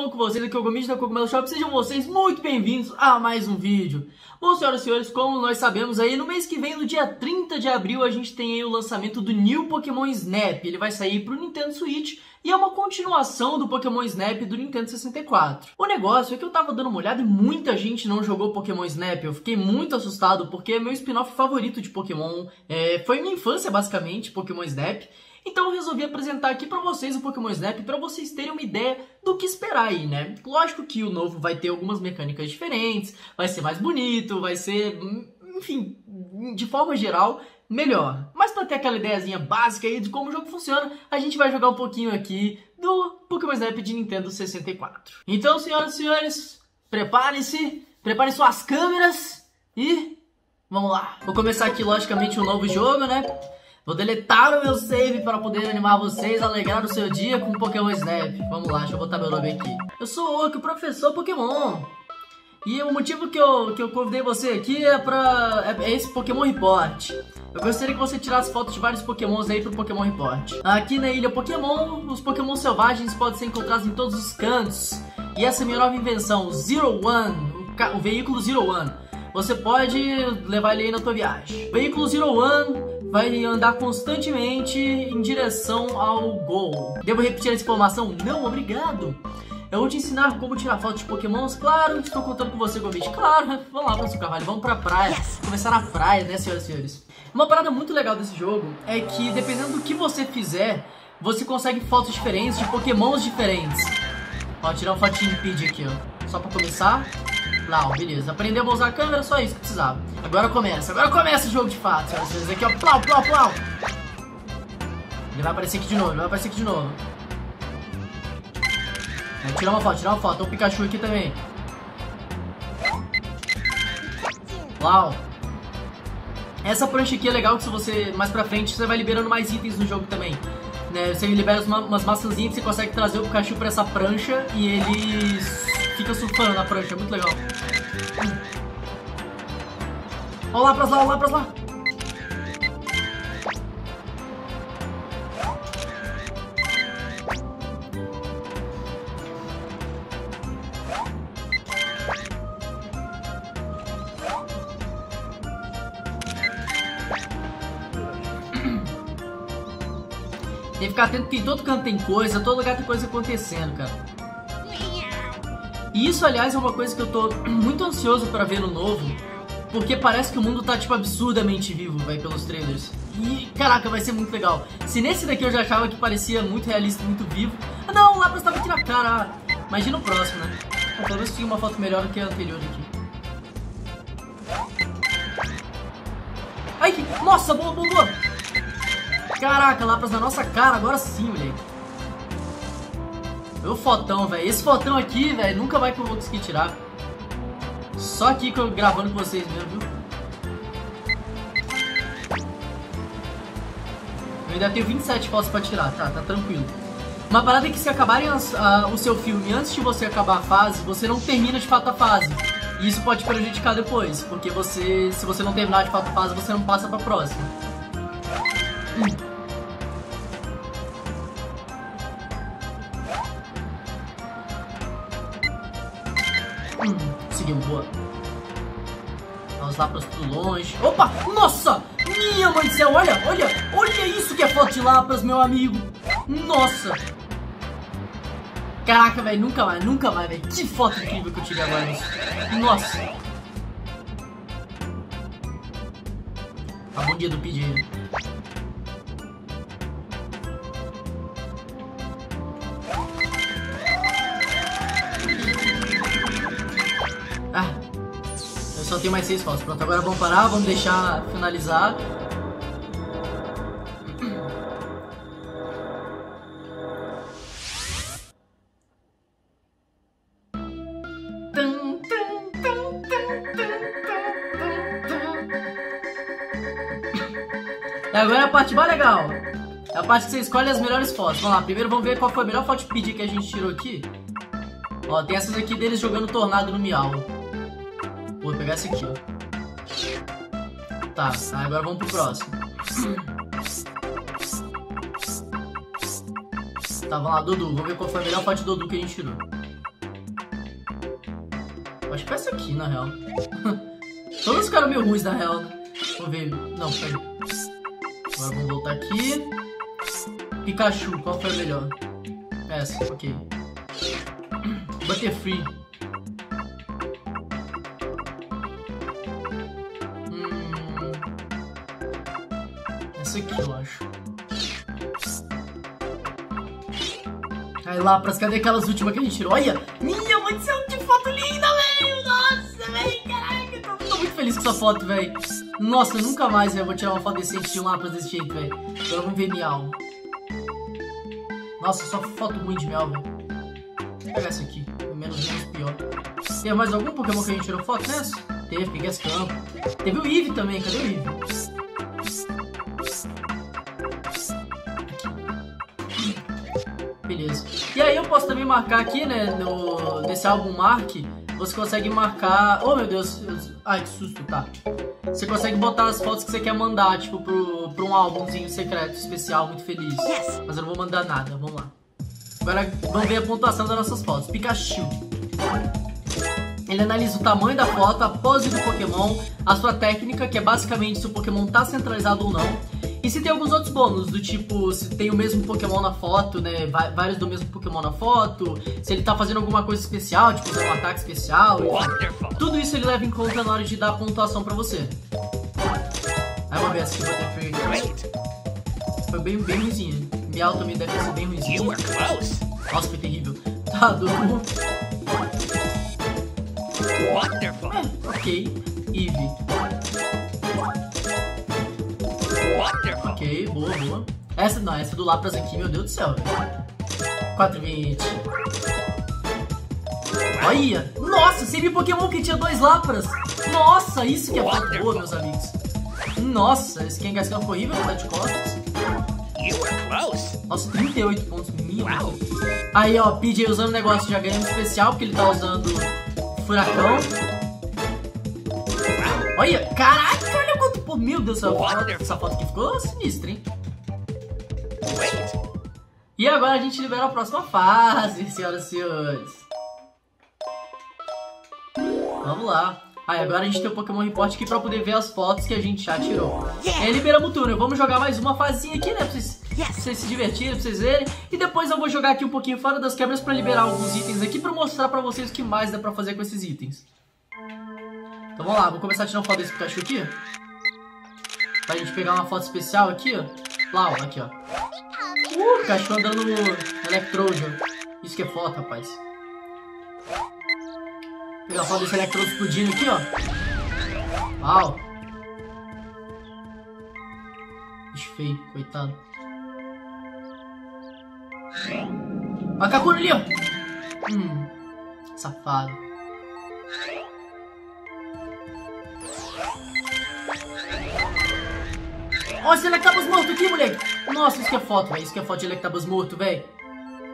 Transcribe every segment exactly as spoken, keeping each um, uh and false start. bom com vocês? Aqui é o Gomes da Cogumelo Shop, sejam vocês muito bem-vindos a mais um vídeo. Bom, senhoras e senhores, como nós sabemos aí, no mês que vem, no dia trinta de abril, a gente tem aí o lançamento do New Pokémon Snap. Ele vai sair pro Nintendo Switch e é uma continuação do Pokémon Snap do Nintendo sessenta e quatro. O negócio é que eu tava dando uma olhada e muita gente não jogou Pokémon Snap. Eu fiquei muito assustado porque é meu spin-off favorito de Pokémon. É, foi minha infância, basicamente, Pokémon Snap. Então eu resolvi apresentar aqui pra vocês o Pokémon Snap, pra vocês terem uma ideia do que esperar aí, né? Lógico que o novo vai ter algumas mecânicas diferentes, vai ser mais bonito, vai ser, enfim, de forma geral, melhor. Mas pra ter aquela ideiazinha básica aí de como o jogo funciona, a gente vai jogar um pouquinho aqui do Pokémon Snap de Nintendo sessenta e quatro. Então, senhoras e senhores, preparem-se, preparem suas câmeras e vamos lá. Vou começar aqui, logicamente, um novo jogo, né? Vou deletar o meu save para poder animar vocês, alegrar o seu dia com Pokémon Snap. Vamos lá, deixa eu botar meu nome aqui. Eu sou o Oak, o professor Pokémon. E o motivo que eu, que eu convidei você aqui é pra... é esse Pokémon Report. Eu gostaria que você tirasse fotos de vários Pokémons aí pro Pokémon Report. Aqui na Ilha Pokémon, os Pokémon selvagens podem ser encontrados em todos os cantos. E essa é a minha nova invenção, o Zero One, o, ca... o veículo Zero One. Você pode levar ele aí na tua viagem. O veículo Zero One vai andar constantemente em direção ao gol. Devo repetir essa informação? Não, obrigado. Eu vou te ensinar como tirar foto de pokémons, claro. Estou contando com você, Gomes. Claro, vamos lá, professor Carvalho, vamos pra praia. Yes. Começar na praia, né, senhoras e senhores? Uma parada muito legal desse jogo é que, dependendo do que você fizer, você consegue fotos diferentes de pokémons diferentes. Ó, tirar um fotinho de Pidgey aqui, ó. Só pra começar. Lá, ó, beleza. Aprendemos a usar a câmera, só isso que precisava. Agora começa, agora começa o jogo de fato, senhoras e senhores. Aqui, ó, plau, plau, plau. Ele vai aparecer aqui de novo, ele vai aparecer aqui de novo. Vai tirar uma foto, tirar uma foto. Tem um Pikachu aqui também. Uau. Essa prancha aqui é legal que se você, mais pra frente, você vai liberando mais itens no jogo também. Né? Você libera uma, umas maçãzinhas, você consegue trazer o Pikachu pra essa prancha e ele fica surfando na prancha, é muito legal. Olha o Lapras lá, olha o Lapras lá. Tem que ficar atento que em todo canto tem coisa, todo lugar tem coisa acontecendo, cara. E isso, aliás, é uma coisa que eu tô muito ansioso pra ver no novo, porque parece que o mundo tá, tipo, absurdamente vivo, vai, pelos trailers. E, caraca, vai ser muito legal. Se nesse daqui eu já achava que parecia muito realista, muito vivo... Ah, não, o Lapras tava aqui na cara. Ah, imagina o próximo, né? Ah, talvez tinha uma foto melhor do que a anterior aqui. Ai, que... Nossa, boa, boa, boa! Caraca, Lapras na nossa cara, agora sim, moleque. Meu fotão, velho. Esse fotão aqui, velho, nunca vai que eu vou conseguir tirar. Só aqui que eu gravando com vocês mesmo, viu? Eu ainda tenho vinte e sete fotos pra tirar, tá? Tá tranquilo. Uma parada é que se acabarem as, a, o seu filme antes de você acabar a fase, você não termina de fato a fase. E isso pode te prejudicar depois, porque você, se você não terminar de fato a fase, você não passa pra próxima. Hum. Seguimos, boa. Vamos lá para tudo longe. Opa! Nossa! Minha mãe do céu, olha, olha! Olha isso que é foto de Lapras, meu amigo! Nossa! Caraca, velho, nunca mais, nunca mais, velho. Que foto incrível que eu tirei agora. Nossa! A bundinha do Pidgey. Só tem mais seis fotos. Pronto, agora vamos parar, vamos deixar finalizar. E agora é a parte mais legal. É a parte que você escolhe as melhores fotos. Vamos lá, primeiro vamos ver qual foi a melhor foto de Pidgey que a gente tirou aqui. Ó, tem essas aqui deles jogando tornado no Meowth. Vou pegar esse aqui, ó. Tá, tá, agora vamos pro próximo. Tá, vamos lá, Dudu. Vamos ver qual foi a melhor foto do Dudu que a gente tirou. Acho que é essa aqui, na real. Todos ficaram meio ruins, na real. Vou ver. Não, pera. Agora vamos voltar aqui. Pikachu, qual foi a melhor? Essa, ok. Butterfree. Hum. Essa aqui, eu acho. Aí, Lapras, cadê aquelas últimas que a gente tirou? Olha! Minha mãe do céu, que foto linda, velho! Nossa, velho, caraca! Tô, tô muito feliz com essa foto, velho. Nossa, nunca mais, velho, vou tirar uma foto decente de um Lapras desse jeito, velho. Agora vamos ver Meowth. Nossa, só foto ruim de Meowth, velho. Vou pegar essa aqui, menos, menos pior. Tem mais algum Pokémon que a gente tirou foto nessa? Teve, peguei as campo. Teve o Eevee também, cadê o Eevee? Aqui. Beleza. E aí eu posso também marcar aqui, né, no, nesse álbum Marque, você consegue marcar... Oh, meu Deus, eu... ai, que susto, tá. Você consegue botar as fotos que você quer mandar, tipo, pro, pro um álbumzinho secreto, especial, muito feliz. Yes. Mas eu não vou mandar nada, vamos lá. Agora vamos ver a pontuação das nossas fotos. Pikachu. Ele analisa o tamanho da foto, a pose do Pokémon, a sua técnica, que é basicamente se o Pokémon tá centralizado ou não. E se tem alguns outros bônus, do tipo, se tem o mesmo Pokémon na foto, né, vários do mesmo Pokémon na foto, se ele tá fazendo alguma coisa especial, tipo, um ataque especial. Enfim. Tudo isso ele leva em conta na hora de dar a pontuação pra você. Aí vamos ver assim, Butterfree. Foi bem, bem ruimzinho. Meowth também deve ser bem ruimzinho. Nossa, foi terrível. Tá doido. É, ok. Eevee. Ok, boa, boa. Essa não, essa do Lapras aqui, meu Deus do céu. quatro vírgula vinte. Olha! Nossa, seria Pokémon que tinha dois Lapras. Nossa, isso que é foto boa, meus amigos. Nossa, esse Kangaskhan foi horrível, tá de costas. Nossa, trinta e oito pontos, minha. Aí, ó, Pidgey usando o negócio já ganhando especial, porque ele tá usando furacão. Olha, caraca, olha quanto... Pô, meu Deus, essa foto aqui ficou sinistra, hein? E agora a gente libera a próxima fase, senhoras e senhores. Vamos lá. Aí ah, agora a gente tem o Pokémon Report aqui pra poder ver as fotos que a gente já tirou. Yeah. É, liberamos o túnel. Vamos jogar mais uma fazinha aqui, né? Pra vocês, yes. pra vocês se divertirem, pra vocês verem. E depois eu vou jogar aqui um pouquinho fora das câmeras pra liberar alguns itens aqui pra mostrar pra vocês o que mais dá pra fazer com esses itens. Então vamos lá, vou começar a tirar uma foto desse Pikachu aqui. Pra gente pegar uma foto especial aqui, ó. Lá, ó, aqui, ó. Uh, Pikachu andando no Electrode. Isso que é foto, rapaz. Vou pegar a foto desse Electrode explodindo aqui, ó. Uau. Bicho feio, coitado. Olha a Kakuna ali, ó. Hum, safado. Olha esse Electabuzz morto aqui, moleque. Nossa, isso que é foto, velho. Isso que é foto de Electabuzz morto, velho.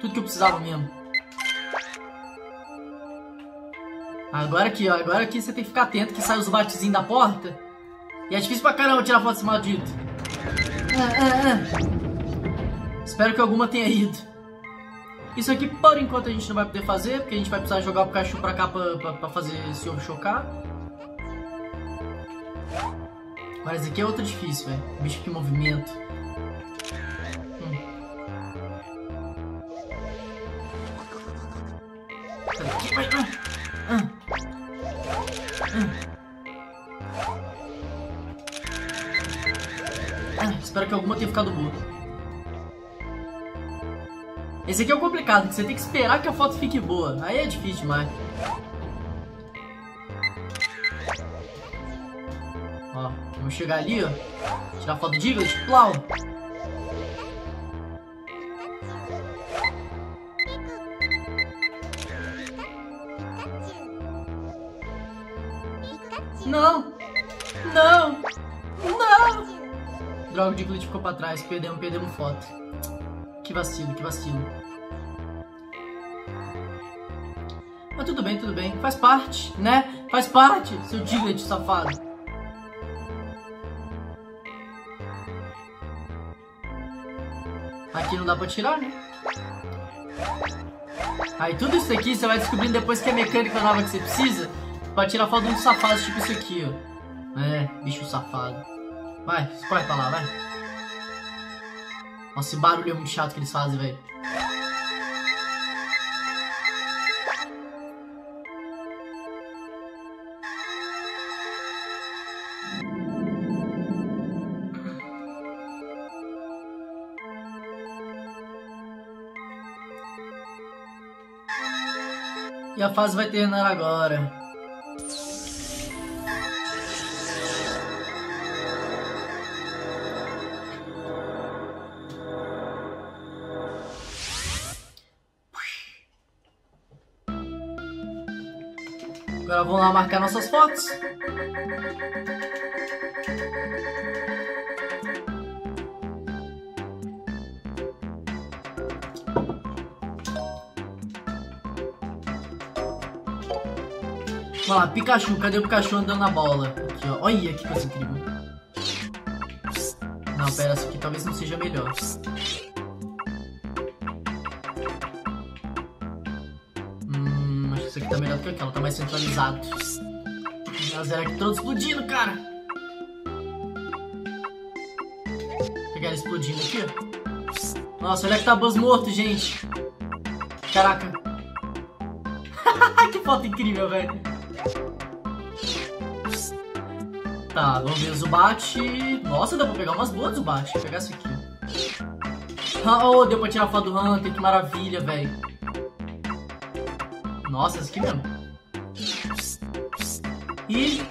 Tudo que eu precisava mesmo. Agora aqui, ó. Agora aqui você tem que ficar atento que sai os batezinhos da porta. E é difícil pra caramba tirar foto desse maldito. Ah, ah, ah. Espero que alguma tenha ido. Isso aqui, por enquanto, a gente não vai poder fazer, porque a gente vai precisar jogar o Pikachu pra cá pra, pra, pra fazer esse ovo chocar. Agora esse aqui é outro difícil, velho. Bicho, que movimento. Hum. Aqui vai... Ah. Ah. Ah. Ah, espero que alguma tenha ficado boa. Esse aqui é o complicado, que você tem que esperar que a foto fique boa. Aí é difícil demais. Ó, vamos chegar ali, ó. Tirar a foto do Diglett, plau. Não! Não! Não! Droga, o Diglett ficou pra trás. Perdemos, perdemos foto. Que vacilo, que vacilo. Mas tudo bem, tudo bem. Faz parte, né? Faz parte, seu Diglett safado. Aqui não dá pra tirar, né? Aí tudo isso aqui você vai descobrindo depois que a mecânica nova que você precisa... pra tirar foto de um safado tipo isso aqui, ó. É, bicho safado. Vai, escolhe pra lá, vai. Nossa, esse barulho é muito chato que eles fazem, velho. E a fase vai terminar agora. Agora vamos lá marcar nossas fotos. Vamos lá, Pikachu, cadê o Pikachu andando na bola? Aqui, ó. Olha que coisa incrível. Não, pera, essa aqui talvez não seja melhor. Hum, acho que isso aqui tá melhor do que aquela, tá mais centralizado. Mas era que todos explodindo, cara. Vou pegar ele explodindo aqui, ó. Nossa, o Electabuzz morto, gente. Caraca. Que foto incrível, velho. Tá, vamos ver o Zubat. Nossa, dá pra pegar umas boas, Zubat. Vou pegar essa aqui. Oh, deu pra tirar a foto do Hunter, que maravilha, velho. Nossa, essa aqui mesmo. E...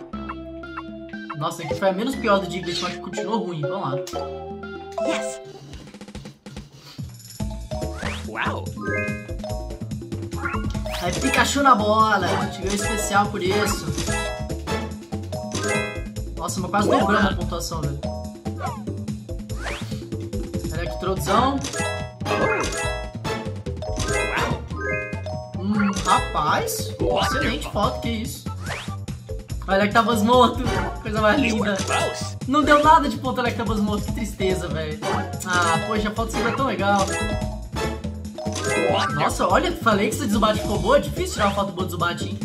nossa, aqui foi a menos pior do Diglett, mas continuou ruim. Vamos lá. Yes! Uau! É Pikachu na bola. A gente ganhou especial por isso. Nossa, mas quase dobrando a pontuação, velho. Electrodezão. Hum, rapaz. Excelente foto, que isso. Olha, Electabuzz morto. Coisa mais linda. Não deu nada de ponto Electabuzz morto, que tristeza, velho. Ah, poxa, a foto sempre é tão legal. Nossa, olha, falei que esse Zubat ficou boa. É difícil tirar uma foto boa do Zubat, hein?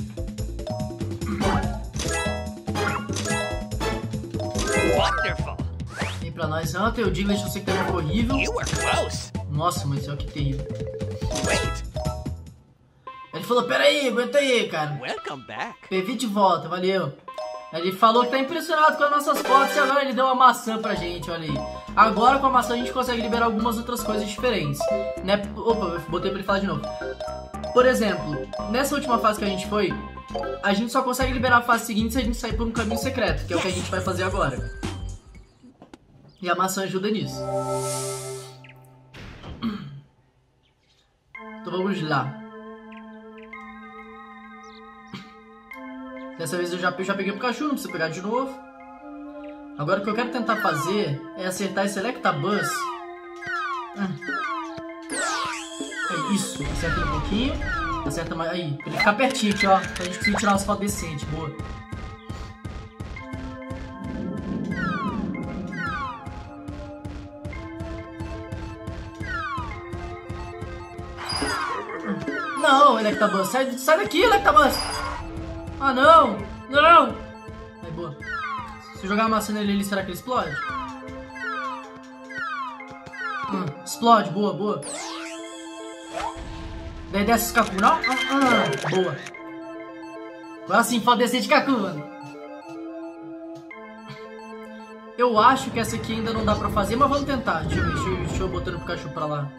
Pra nós, ah, tem o Diglett, eu sei que tá horrível. Nossa, mas olha que terrível. Ele falou, peraí, aguenta aí, cara. P V de volta, valeu. Ele falou que tá impressionado com as nossas fotos e agora ele deu uma maçã pra gente, olha aí. Agora com a maçã a gente consegue liberar algumas outras coisas diferentes, né? Opa, eu botei pra ele falar de novo. Por exemplo, nessa última fase que a gente foi, a gente só consegue liberar a fase seguinte se a gente sair por um caminho secreto, que é o que a gente vai fazer agora. E a maçã ajuda nisso. Então vamos lá. Dessa vez eu já, eu já peguei o Pikachu, não precisa pegar de novo. Agora o que eu quero tentar fazer é acertar esse Electabuzz. É isso, acerta ele um pouquinho. Acerta mais. Aí, pra ele ficar pertinho aqui, ó. Pra gente conseguir tirar umas fotos decentes, boa. Não, Electabuzz, sai, sai daqui, Electabuzz! Ah, não! Não! É boa. Se jogar a maçã nele ali, será que ele explode? Hum, explode, boa, boa. Daí desce os Kakuna. Ah, ah, boa. Agora sim, pode descer de Kakuna. Eu acho que essa aqui ainda não dá pra fazer, mas vamos tentar. Deixa eu ver, deixa eu, deixa eu botando o Pikachu pra lá.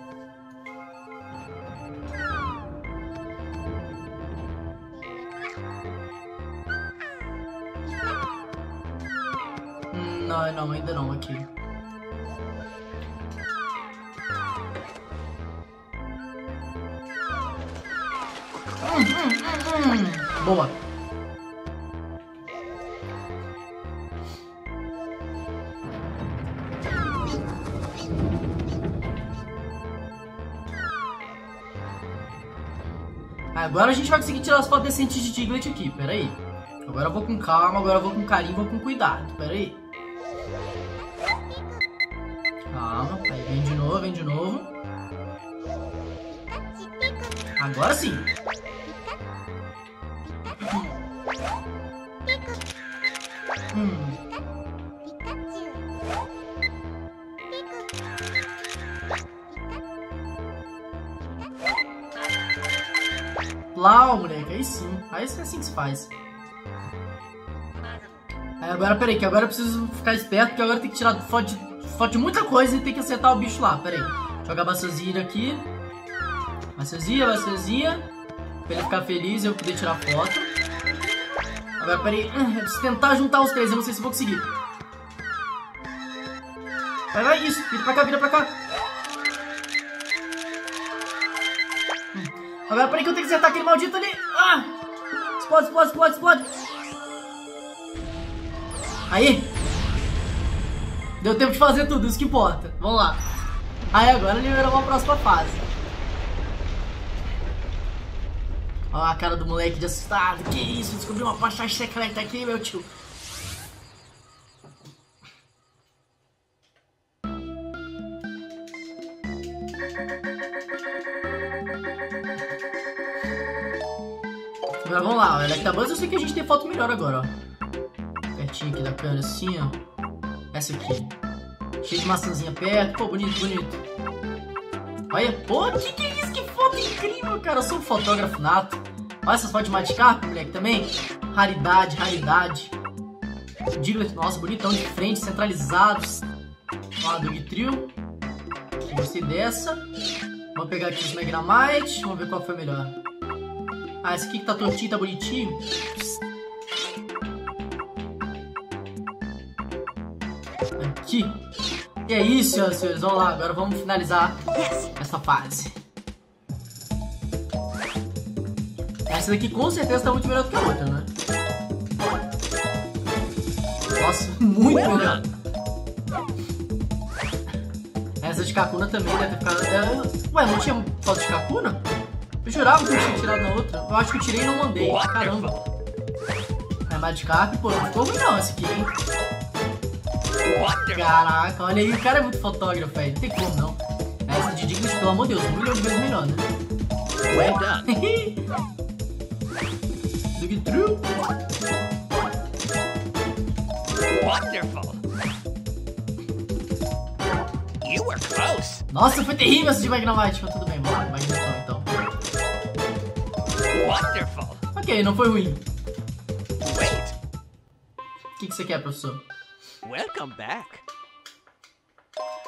Não, não, ainda não, aqui. Hum, hum, hum, hum. Boa. Agora a gente vai conseguir tirar as fotos decentes de Diglett aqui, peraí. Agora eu vou com calma, agora eu vou com carinho, vou com cuidado, peraí. Calma, aí vem de novo, vem de novo. Agora sim. Lau, moleque, aí sim. Aí é assim que se faz. Aí agora, peraí, que agora eu preciso ficar esperto, que agora tem que tirar foto de, foto de muita coisa e tem que acertar o bicho lá, peraí. Jogar a maçãzinha aqui. Maçãzinha, maçãzinha. Pra ele ficar feliz e eu poder tirar foto. Agora, peraí, eu preciso tentar juntar os três, eu não sei se vou conseguir. Vai lá, isso, vira pra cá, vira pra cá. Agora, peraí que eu tenho que acertar aquele maldito ali. Ah! Explode, explode, explode, explode. Aí! Deu tempo de fazer tudo, isso que importa. Vamos lá. Aí agora liberou uma próxima fase. Olha a cara do moleque de assustado. Que isso, descobri uma passagem secreta aqui, meu tio. Agora vamos lá, Electabuzz, eu sei que a gente tem foto melhor agora, ó. Pertinho aqui da câmera, assim, ó. Essa aqui. Cheio de maçãzinha perto. Pô, bonito, bonito. Olha, pô, que que é isso? Que foto incrível, cara. Eu sou um fotógrafo nato. Olha essas fotos de Magikarp, moleque, também. Raridade, raridade. Diglett, nossa, bonitão de frente, centralizados. Ó, Dugtrio. Gostei dessa. Vamos pegar aqui os Magnemite. Vamos ver qual foi melhor. Ah, esse aqui que tá tortinho, tá bonitinho. Aqui. E é isso, senhoras e senhores. Vamos lá, agora vamos finalizar essa fase. Essa daqui com certeza tá muito melhor do que a outra, né? Nossa, muito melhor. Essa de Kakuna também deve ter ficado... Ué, não tinha foto de Kakuna? Eu jurava que eu tinha tirado na outra. Eu acho que eu tirei e não mandei. Caramba. É Magikarp, pô, não ficou ruim não esse aqui, hein? Caraca, olha aí, o cara é muito fotógrafo, velho. Não tem como não. Essa de Diglett, pelo amor de Deus, um milhão de vezes melhor, né? Ué, Dugtrio. Wonderful. You were close. Nossa, foi terrível essa de Magnemite, mas tudo bem, mano. Magnemite então. Wonderful. Ok, não foi ruim. Wait. O que, que você quer, professor? Welcome back.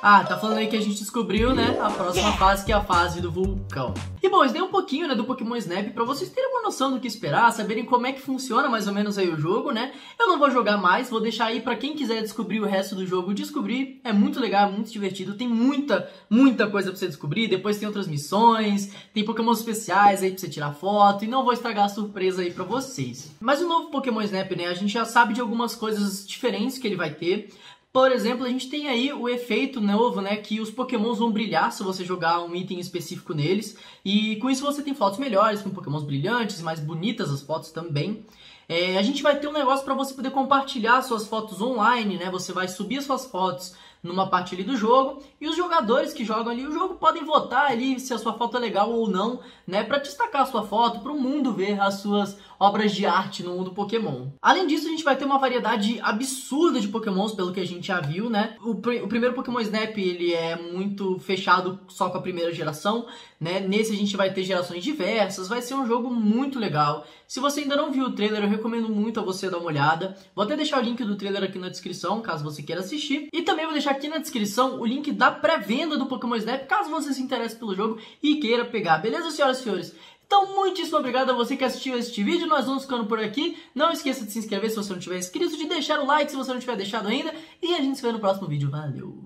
Ah, tá falando aí que a gente descobriu, né, a próxima fase, que é a fase do vulcão. E bom, eu dei um pouquinho, né, do Pokémon Snap pra vocês terem uma noção do que esperar, saberem como é que funciona mais ou menos aí o jogo, né. Eu não vou jogar mais, vou deixar aí pra quem quiser descobrir o resto do jogo, descobrir. É muito legal, muito divertido, tem muita, muita coisa pra você descobrir. Depois tem outras missões, tem Pokémon especiais aí pra você tirar foto, e não vou estragar a surpresa aí pra vocês. Mas o novo Pokémon Snap, né, a gente já sabe de algumas coisas diferentes que ele vai ter. Por exemplo, a gente tem aí o efeito novo, né, que os pokémons vão brilhar se você jogar um item específico neles. E com isso você tem fotos melhores, com pokémons brilhantes, mais bonitas as fotos também. É, a gente vai ter um negócio para você poder compartilhar suas fotos online, né, você vai subir as suas fotos numa parte ali do jogo, e os jogadores que jogam ali o jogo podem votar ali se a sua foto é legal ou não, né, pra destacar a sua foto, pro mundo ver as suas obras de arte no mundo Pokémon. Além disso, a gente vai ter uma variedade absurda de Pokémons, pelo que a gente já viu, né. O, pr o primeiro Pokémon Snap, ele é muito fechado só com a primeira geração, né, nesse a gente vai ter gerações diversas, vai ser um jogo muito legal. Se você ainda não viu o trailer, eu recomendo muito a você dar uma olhada. Vou até deixar o link do trailer aqui na descrição, caso você queira assistir, e também vou deixar aqui na descrição o link da pré-venda do Pokémon Snap, caso você se interesse pelo jogo e queira pegar, beleza, senhoras e senhores? Então, muitíssimo obrigado a você que assistiu este vídeo, nós vamos ficando por aqui. Não esqueça de se inscrever se você não tiver inscrito, de deixar o like se você não tiver deixado ainda, e a gente se vê no próximo vídeo, valeu!